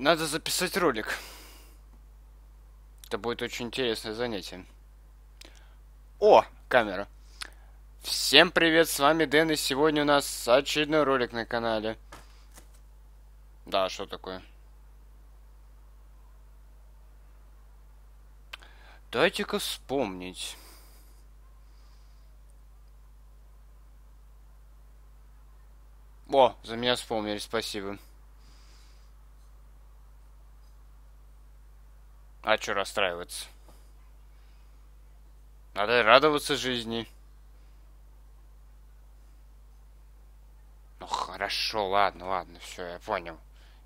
Надо записать ролик. Это будет очень интересное занятие. О, камера. Всем привет, с вами Дэн, и сегодня у нас очередной ролик на канале. Да, что такое? Дайте-ка вспомнить. О, за меня вспомнили, спасибо. А чё расстраиваться? Надо радоваться жизни. Ну хорошо, ладно, ладно, все, я понял.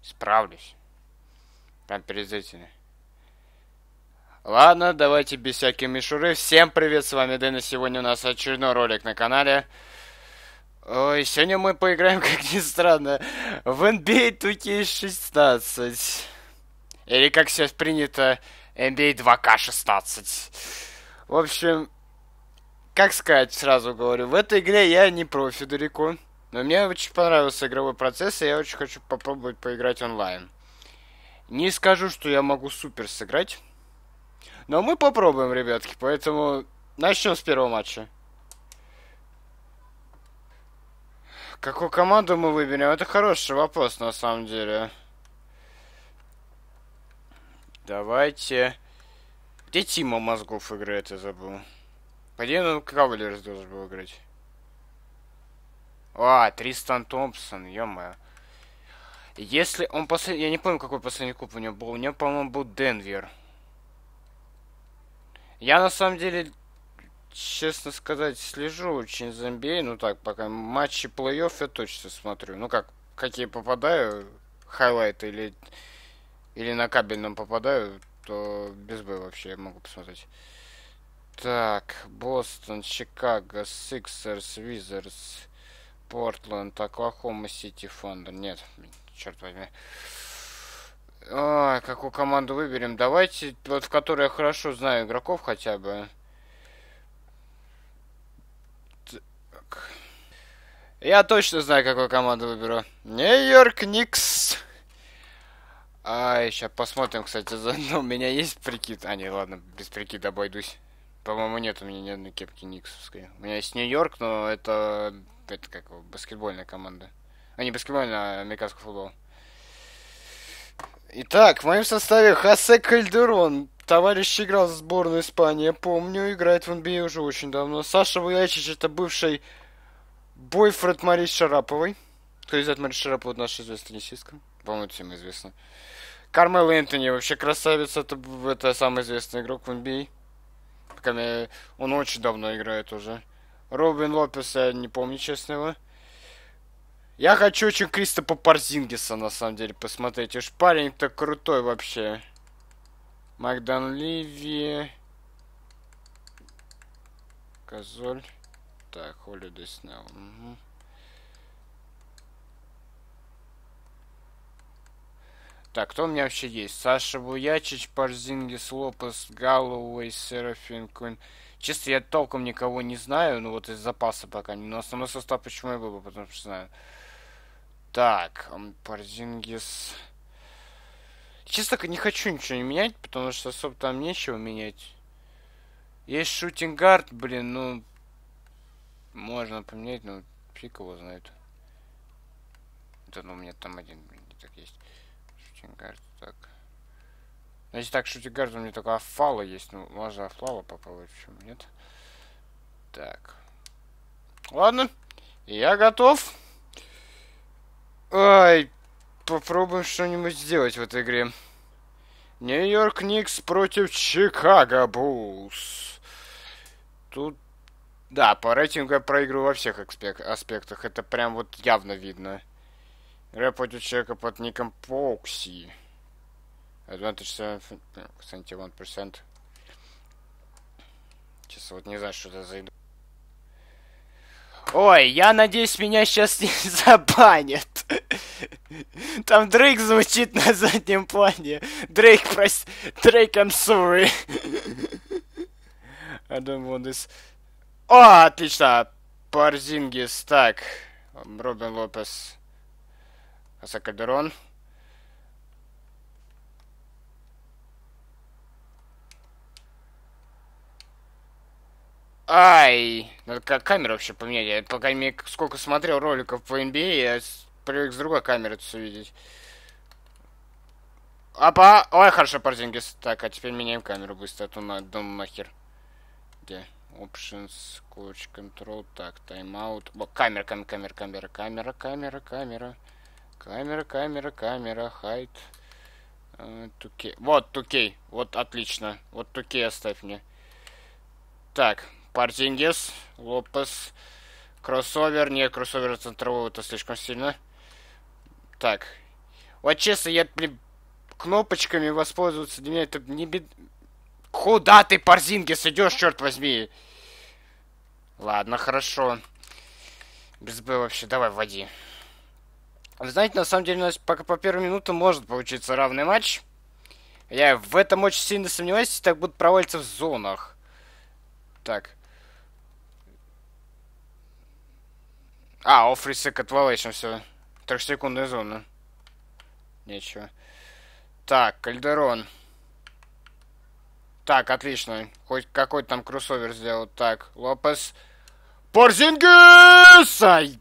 Справлюсь. Прям перед этими. Ладно, давайте без всякой мишуры. Всем привет, с вами Дэн, и сегодня у нас очередной ролик на канале. Ой, сегодня мы поиграем, как ни странно, в NBA 2K16. Или, как сейчас принято, NBA 2K16. В общем, как сказать, сразу говорю, в этой игре я не профи далеко. Но мне очень понравился игровой процесс, и я очень хочу попробовать поиграть онлайн. Не скажу, что я могу супер сыграть. Но мы попробуем, ребятки, поэтому начнем с первого матча. Какую команду мы выберем? Это хороший вопрос, на самом деле. Давайте... Где Тима Мозгов играет, я забыл. По-моему, Кавалерс должен был играть. А, Тристан Томпсон, ё-моё. Если он последний... Я не помню, какой последний клуб у него был. У него, по-моему, был Денвер. Я, на самом деле, честно сказать, слежу очень за NBA. Ну так, пока матчи плей-офф я точно смотрю. Ну как, какие попадаю, хайлайты или на кабельном попадаю, то без Б вообще я могу посмотреть. Так, Бостон, Чикаго, Сиксерс, Визарс, Портленд, Оклахома Сити, Фондер. Нет, черт возьми. Ой, какую команду выберем? Давайте, вот в которой я хорошо знаю игроков хотя бы. Так. Я точно знаю, какую команду выберу. Нью-Йорк Никс. А, сейчас посмотрим, кстати, заодно у меня есть прикид. А, не, ладно, без прикида обойдусь. По-моему, нет у меня ни одной кепки Никсовской. У меня есть Нью-Йорк, но это как баскетбольная команда. А, не баскетбольная, а американский футбол. Итак, в моем составе Хосе Кальдерон. Товарищ играл в сборную Испании, я помню, играет в NBA уже очень давно. Саша Вуячич — это бывший бойфренд Марии Шараповой. Кто из Марии Шараповой — наша известная теннисистка. По-моему, всем известно. Кармел Энтони вообще красавец, это самый известный игрок в NBA. Он очень давно играет уже. Робин Лопес, я не помню, честно его. Я хочу очень Кристапа Порзингиса, на самом деле, посмотреть. Уж парень-то крутой вообще. Макдан Ливи. Козоль. Так, Холидей снял. Угу. Так, кто у меня вообще есть? Саша Вуячич, Порзингис, Лопес, Галлоуэй, Серафин, Куин. Честно, я толком никого не знаю, ну вот из запаса пока не. Но основной состав почему я был, потому что знаю. Так, Порзингис... Честно, не хочу ничего не менять, потому что особо там нечего менять. Есть шутингард, блин, ну... Можно поменять, но фиг его знает. Да ну у меня там один, блин, не так есть. Шутингард, так. Значит так, шутингард у меня только Афала есть, ну можно Афала попробовать, почему нет? Так. Ладно, я готов. Ай... Попробуем что-нибудь сделать в этой игре. Нью-Йорк Никс против Чикаго Буллс. Тут... Да, по рейтингу я проигрываю во всех аспектах. Это прям вот явно видно. Игра против человека под ником Foxy. 21%. Сейчас вот не знаю, что это за... Ой, я надеюсь, меня сейчас не забанят. Там Дрейк звучит на заднем плане. Дрейк, прости. Дрейк, I'm sorry. I don't want this. О, отлично. Порзингис. Так. Робин Лопес. Хосе Кальдерон. Ай! Надо камеру вообще поменять. Я, по крайней мере, сколько смотрел роликов по NBA, я привык с другой камеры все видеть. Апа! Ой, хорошо, Порзингис. Так, а теперь меняем камеру быстро, а то на дом нахер. Где? Options, Coach Control, так, тайм-аут. Камера, хайт. 2K. Вот 2K. Вот отлично. Вот 2K оставь мне. Так, Порзингис, Лопес, кроссовер. Не, кроссовер центрового это слишком сильно. Так. Вот честно, я, блин, кнопочками воспользоваться для меня это не бед... Куда ты, Порзингис, идешь, черт возьми? Ладно, хорошо. Без Б вообще, давай, вводи. Вы знаете, на самом деле у нас пока по первой минуте может получиться равный матч. Я в этом очень сильно сомневаюсь, если так будут провалиться в зонах. Так. А, оффрисик отвалочен, все. Трехсекундная зона. Нечего. Так, Кальдерон. Так, отлично. Хоть какой-то там кроссовер сделал. Так, Лопес. Порзингис! Ай!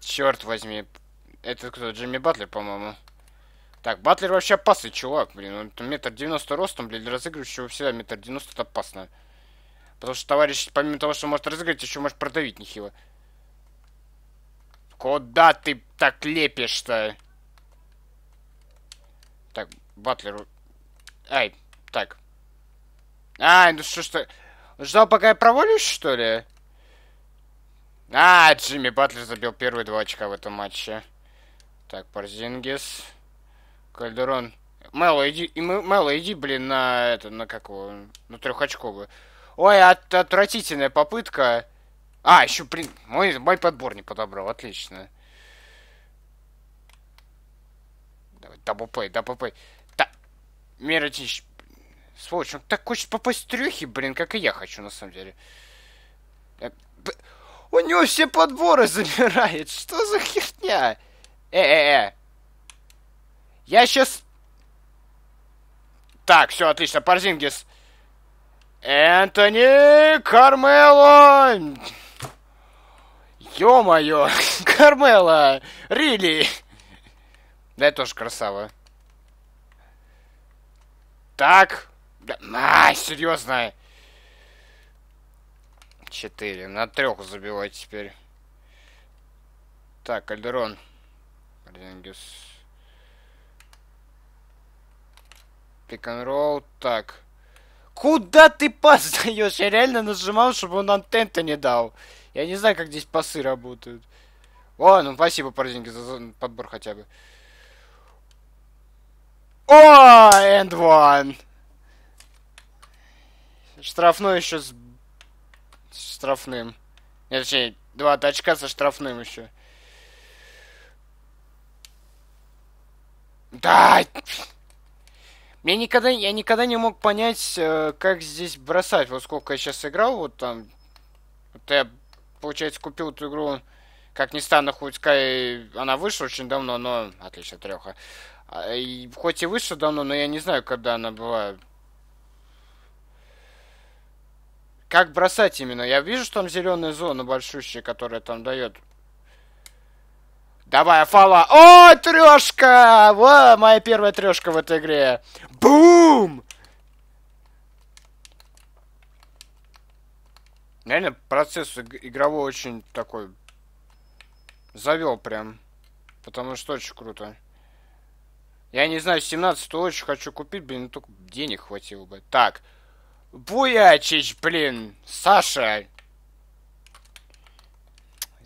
Черт возьми. Это кто? Джимми Батлер, по-моему. Так, Батлер вообще опасный чувак, блин. Он там 1,90 м ростом, блин, для разыгрывающего всегда 1,90 м это опасно. Потому что товарищ, помимо того, что может разыграть, еще может продавить нехило. Куда ты так лепишь-то? Так, Батлеру... Ай, так. Ай, ну что ж ты... Ждал, пока я провалюсь, что ли? А, Джимми Батлер забил первые 2 очка в этом матче. Так, Порзингис. Кальдерон. Мэлло, иди, блин, на это, на какого? На 3-очковую. Ой, отвратительная попытка. А, еще, блин, мой подбор не подобрал, отлично. Даблплей, даблплей. Так, Миротич. Сволочь, он так хочет попасть в трехи, блин, как и я хочу, на самом деле. У него все подборы забирает, что за херня? Я сейчас... Так, все, отлично, Порзингис. Энтони Кармело! Ё-моё, Кармело, рили! Да я тоже красава. Так. Да, а, серьезно. 4. На 3 забивать теперь. Так, Кальдерон. Порзингис. Пик-н-ролл. Так. Куда ты пас даешь? Я реально нажимал, чтобы он антенты не дал. Я не знаю, как здесь пасы работают. О, ну спасибо, Порзингис, за подбор хотя бы. О, and one. Штрафной еще с штрафным. Нет, точнее, 2 очка со штрафным еще. Да! Я никогда не мог понять, как здесь бросать. Вот сколько я сейчас играл, вот там. Вот я, получается, купил эту игру, как ни странно, хоть она вышла очень давно, но... Отлично, 3. И, хоть и вышла давно, но я не знаю, когда она была. Как бросать именно? Я вижу, что там зеленая зона большущая, которая там дает. Давай, Афала. О, 3! Во, моя первая 3 в этой игре. Бум! Реально, процесс игровой очень такой завел прям. Потому что очень круто. Я не знаю, 17-ю очень хочу купить, блин, только денег хватило бы. Так. Вуячич, блин. Саша.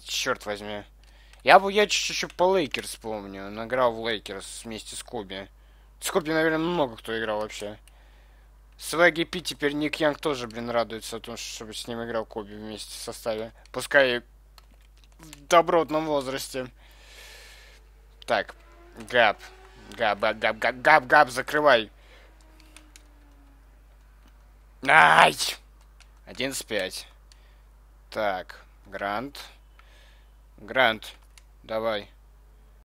Черт возьми. Я Вуячич еще по Лейкерс помню. Он играл в Лейкерс вместе с Коби. С Коби, наверное, много кто играл вообще. С ВГП теперь Ник Янг тоже, блин, радуется о том, чтобы с ним играл Коби вместе в составе. Пускай в добротном возрасте. Так. Гап. Габ, закрывай. Ай! 11-5. Так, Грант. Давай.